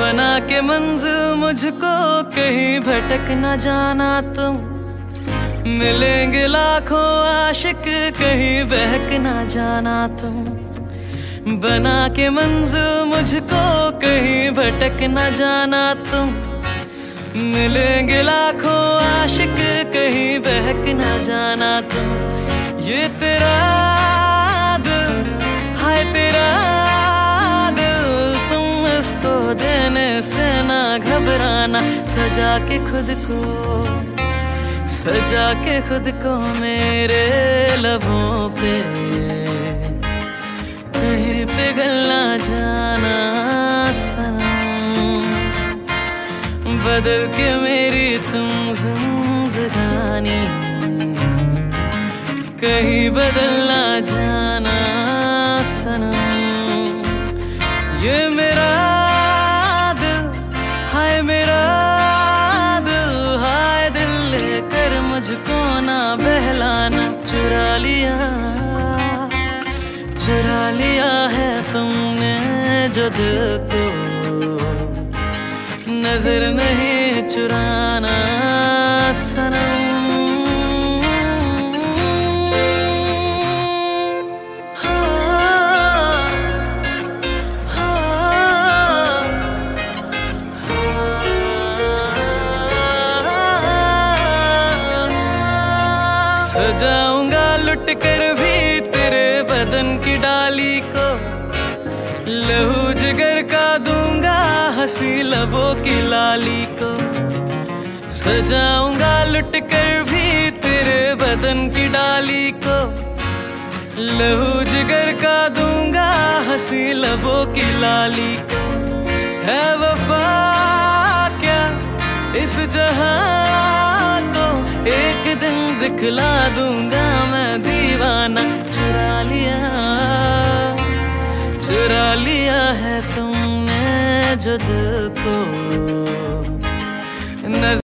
बना के मंजिल मुझको कहीं भटक न जाना तुम, मिलेंगे लाखों आशिक कहीं बहक न जाना तुम। बना के मंजिल मुझको कहीं भटक न जाना तुम, मिलेंगे लाखों आशिक कहीं बहक न जाना तुम। ये तेरा दिल हाय तेरा देने से ना घबराना, सजा के खुद को, सजा के खुद को मेरे लबों पे, कहीं पिघल ना जाना सनम। बदल के मेरी तुम जिंदगानी, कहीं बदल ना जाना सनम। ये मेरा चुरा लिया है तुमने जो दिल को, नजर नहीं चुराना सनम। सजाऊंगा लुट कर भी तेरे बदन की डाली को, लहू जिगर का दूंगा हंसी लबों की लाली को। सजाऊंगा लुट कर भी तेरे बदन की डाली को, लहू जिगर का दूंगा हंसी लबों की लाली को। है वफा क्या इस जहां को, एक दिन दिखला दूंगा मैं दीवाना। चुरा लिया है तुमने जो दिल को।